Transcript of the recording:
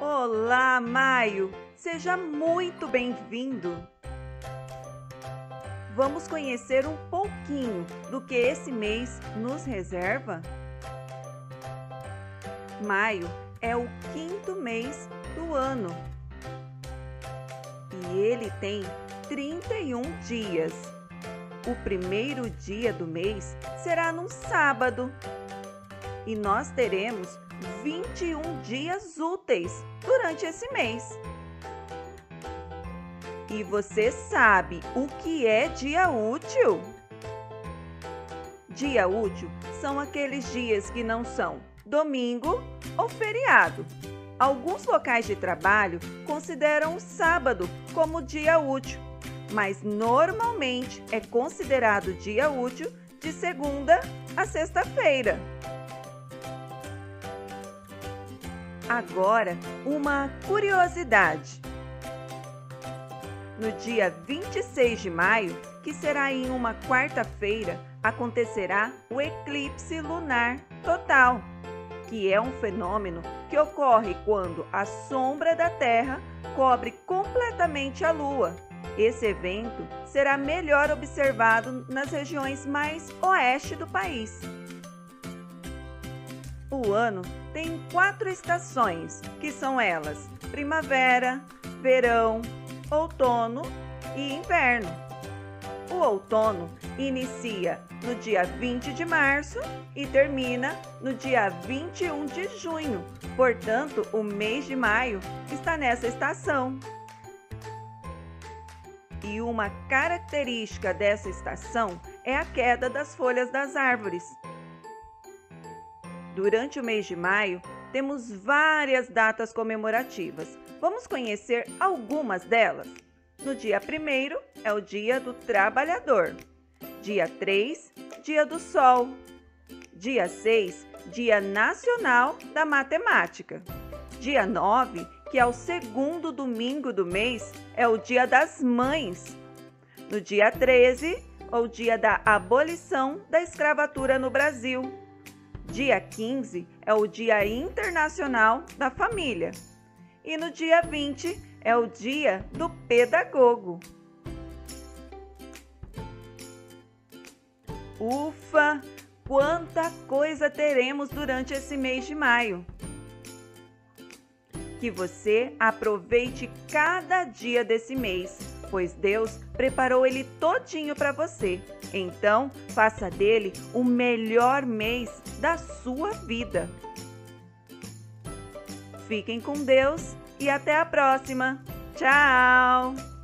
Olá, Maio! Seja muito bem-vindo! Vamos conhecer um pouquinho do que esse mês nos reserva? Maio é o quinto mês do ano e ele tem 31 dias. O primeiro dia do mês será num sábado e nós teremos 21 dias úteis durante esse mês. E você sabe o que é dia útil? Dia útil são aqueles dias que não são domingo ou feriado. Alguns locais de trabalho consideram o sábado como dia útil, mas normalmente é considerado dia útil de segunda a sexta-feira. Agora, uma curiosidade. No dia 26 de maio, que será em uma quarta-feira, acontecerá o eclipse lunar total, que é um fenômeno que ocorre quando a sombra da Terra cobre completamente a Lua. Esse evento será melhor observado nas regiões mais oeste do país. O ano tem 4 estações, que são elas: primavera, verão, outono e inverno. O outono inicia no dia 20 de março e termina no dia 21 de junho. Portanto, o mês de maio está nessa estação. E uma característica dessa estação é a queda das folhas das árvores. Durante o mês de maio, temos várias datas comemorativas. Vamos conhecer algumas delas. No dia 1º é o Dia do Trabalhador. Dia 3, Dia do Sol. Dia 6, Dia Nacional da Matemática. Dia 9, que é o segundo domingo do mês, é o Dia das Mães. No dia 13, é o Dia da Abolição da Escravatura no Brasil. Dia 15 é o Dia Internacional da Família. E no dia 20 é o Dia do Pedagogo. Ufa! Quanta coisa teremos durante esse mês de maio! Que você aproveite cada dia desse mês, pois Deus preparou ele todinho para você. Então, faça dele o melhor mês da sua vida. Fiquem com Deus e até a próxima. Tchau!